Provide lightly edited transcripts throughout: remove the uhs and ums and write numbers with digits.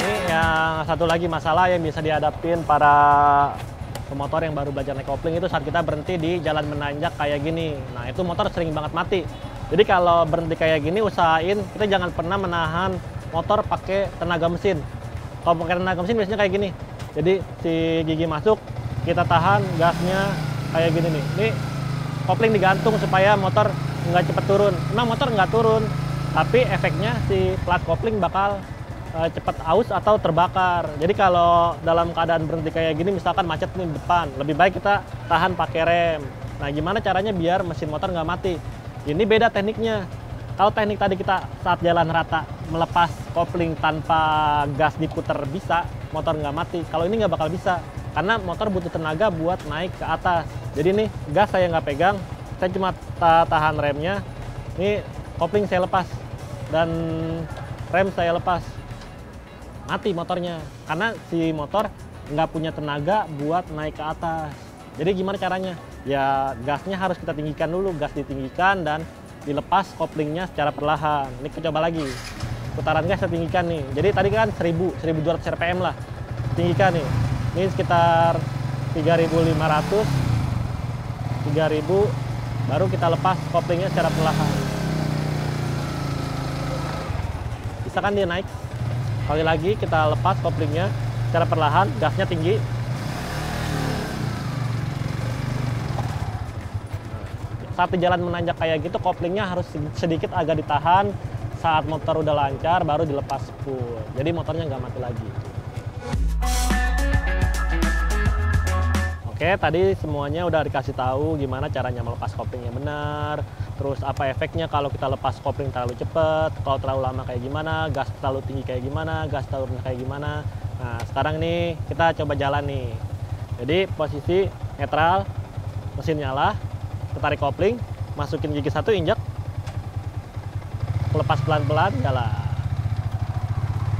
Ini yang satu lagi masalah yang bisa dihadapin para pemotor yang baru belajar naik kopling itu saat kita berhenti di jalan menanjak kayak gini. Nah, itu motor sering banget mati. Jadi kalau berhenti kayak gini usahain kita jangan pernah menahan motor pakai tenaga mesin. Kalau pakai tenaga mesin biasanya kayak gini. Jadi si gigi masuk, kita tahan gasnya kayak gini nih. Ini kopling digantung supaya motor nggak cepet turun. Emang motor nggak turun, tapi efeknya si plat kopling bakal cepet aus atau terbakar. Jadi kalau dalam keadaan berhenti kayak gini, misalkan macet nih di depan, lebih baik kita tahan pakai rem. Nah, gimana caranya biar mesin motor nggak mati? Ini beda tekniknya. Kalau teknik tadi kita saat jalan rata melepas kopling tanpa gas diputer bisa, motor nggak mati. Kalau ini nggak bakal bisa, karena motor butuh tenaga buat naik ke atas. Jadi nih, gas saya nggak pegang, saya cuma tahan remnya. Ini kopling saya lepas dan rem saya lepas, mati motornya. Karena si motor nggak punya tenaga buat naik ke atas. Jadi gimana caranya? Ya gasnya harus kita tinggikan dulu, gas ditinggikan dan dilepas koplingnya secara perlahan. Ini kita coba lagi. Putaran gas saya tinggikan nih. Jadi tadi kan 1000-1200 RPM lah. Tinggikan nih. Ini sekitar 3500, 3000, baru kita lepas koplingnya secara perlahan. Bisa kan dia naik? Kali lagi kita lepas koplingnya secara perlahan, gasnya tinggi. Saat di jalan menanjak kayak gitu, koplingnya harus sedikit agak ditahan. Saat motor udah lancar, baru dilepas full. Jadi motornya nggak mati lagi. Oke, tadi semuanya udah dikasih tahu gimana caranya melepas kopling yang benar. Terus apa efeknya kalau kita lepas kopling terlalu cepat, kalau terlalu lama kayak gimana, gas terlalu tinggi kayak gimana, gas terlalu rendah kayak gimana. Nah, sekarang nih kita coba jalan nih. Jadi posisi netral, mesin nyala. Tarik kopling, masukin gigi satu, injak, lepas pelan-pelan, jalan.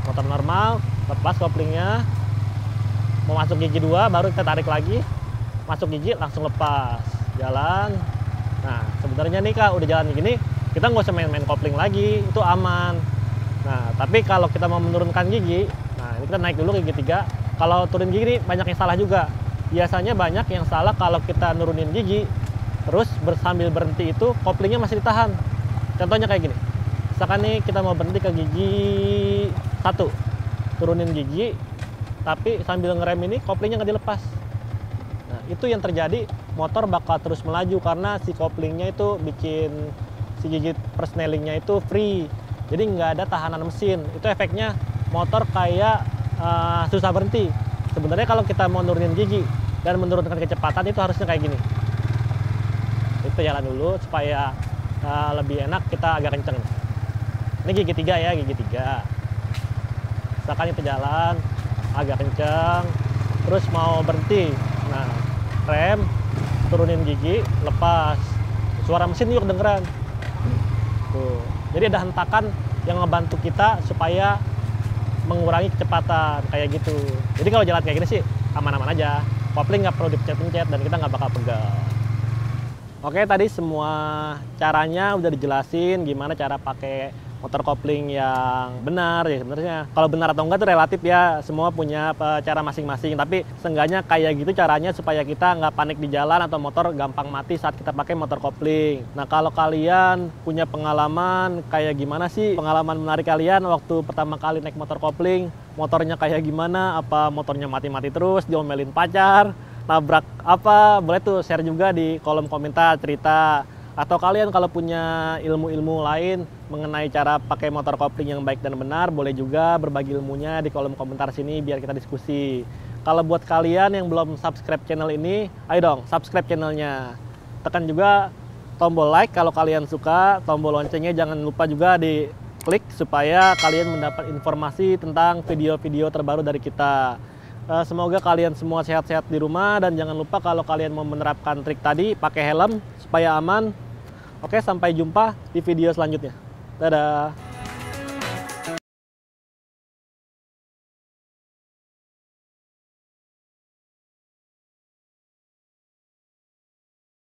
Motor normal, lepas koplingnya, mau masuk gigi dua, baru kita tarik lagi, masuk gigi, langsung lepas, jalan. Nah, sebenarnya nih Kak, udah jalan gini, kita nggak usah main-main kopling lagi, itu aman. Nah, tapi kalau kita mau menurunkan gigi, nah ini kita naik dulu gigi tiga, kalau turun gigi nih, banyak yang salah juga. Biasanya banyak yang salah kalau kita nurunin gigi, terus sambil berhenti itu koplingnya masih ditahan. Contohnya kayak gini. Misalkan nih kita mau berhenti ke gigi 1. Turunin gigi, tapi sambil ngerem ini koplingnya nggak dilepas. Nah, itu yang terjadi, motor bakal terus melaju karena si koplingnya itu bikin si gigi persnelingnya itu free. Jadi nggak ada tahanan mesin. Itu efeknya motor kayak susah berhenti. Sebenarnya kalau kita mau nurunin gigi dan menurunkan kecepatan itu harusnya kayak gini. Itu jalan dulu supaya lebih enak, kita agak kenceng. Ini gigi tiga ya, gigi tiga. Misalkan kita jalan agak kenceng, terus mau berhenti. Nah, rem, turunin gigi, lepas. Suara mesin yuk dengeran. Tuh. Jadi ada hentakan yang ngebantu kita supaya mengurangi kecepatan kayak gitu. Jadi kalau jalan kayak gini sih aman-aman aja. Kopling nggak perlu dipencet-pencet dan kita nggak bakal pegal. Oke, tadi semua caranya udah dijelasin gimana cara pakai motor kopling yang benar ya sebenarnya. Kalau benar atau enggak itu relatif ya, semua punya cara masing-masing. Tapi seenggaknya kayak gitu caranya supaya kita nggak panik di jalan atau motor gampang mati saat kita pakai motor kopling. Nah, kalau kalian punya pengalaman kayak gimana sih? Pengalaman menarik kalian waktu pertama kali naik motor kopling, motornya kayak gimana? Apa motornya mati-mati terus, diomelin pacar? Nabrak apa, boleh tuh share juga di kolom komentar, cerita. Atau kalian kalau punya ilmu-ilmu lain mengenai cara pakai motor kopling yang baik dan benar, boleh juga berbagi ilmunya di kolom komentar sini biar kita diskusi. Kalau buat kalian yang belum subscribe channel ini, ayo dong subscribe channelnya. Tekan juga tombol like kalau kalian suka, tombol loncengnya jangan lupa juga diklik supaya kalian mendapat informasi tentang video-video terbaru dari kita. Semoga kalian semua sehat-sehat di rumah dan jangan lupa kalau kalian mau menerapkan trik tadi pakai helm supaya aman. Oke, sampai jumpa di video selanjutnya. Dadah.